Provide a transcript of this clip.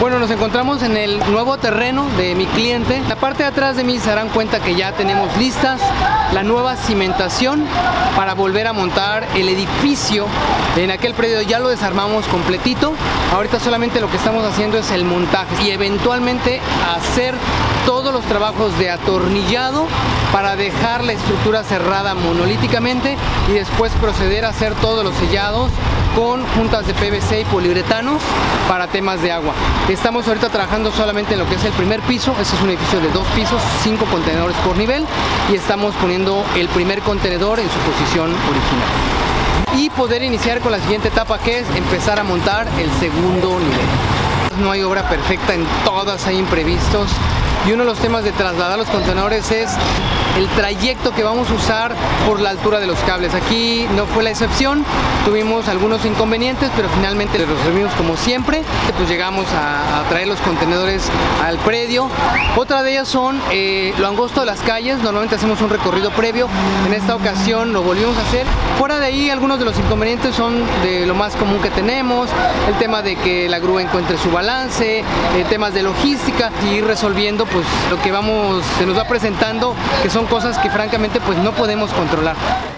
Bueno, nos encontramos en el nuevo terreno de mi cliente. La parte de atrás de mí se darán cuenta que ya tenemos listas la nueva cimentación para volver a montar el edificio. En aquel predio ya lo desarmamos completito. Ahorita solamente lo que estamos haciendo es el montaje y eventualmente hacer todos los trabajos de atornillado para dejar la estructura cerrada monolíticamente y después proceder a hacer todos los sellados con juntas de PVC y poliuretanos para temas de agua. Estamos ahorita trabajando solamente en lo que es el primer piso. Este es un edificio de 2 pisos, 5 contenedores por nivel, y estamos poniendo el primer contenedor en su posición original y poder iniciar con la siguiente etapa, que es empezar a montar el segundo nivel. No hay obra perfecta, en todas hay imprevistos, y uno de los temas de trasladar los contenedores es el trayecto que vamos a usar por la altura de los cables. Aquí no fue la excepción, tuvimos algunos inconvenientes, pero finalmente los resolvimos como siempre. Pues llegamos a traer los contenedores al predio. Otra de ellas son lo angosto de las calles. Normalmente hacemos un recorrido previo, en esta ocasión lo volvimos a hacer. Fuera de ahí, algunos de los inconvenientes son de lo más común que tenemos, el tema de que la grúa encuentre su balance, temas de logística, y ir resolviendo pues lo que se nos va presentando, que son cosas que francamente pues no podemos controlar.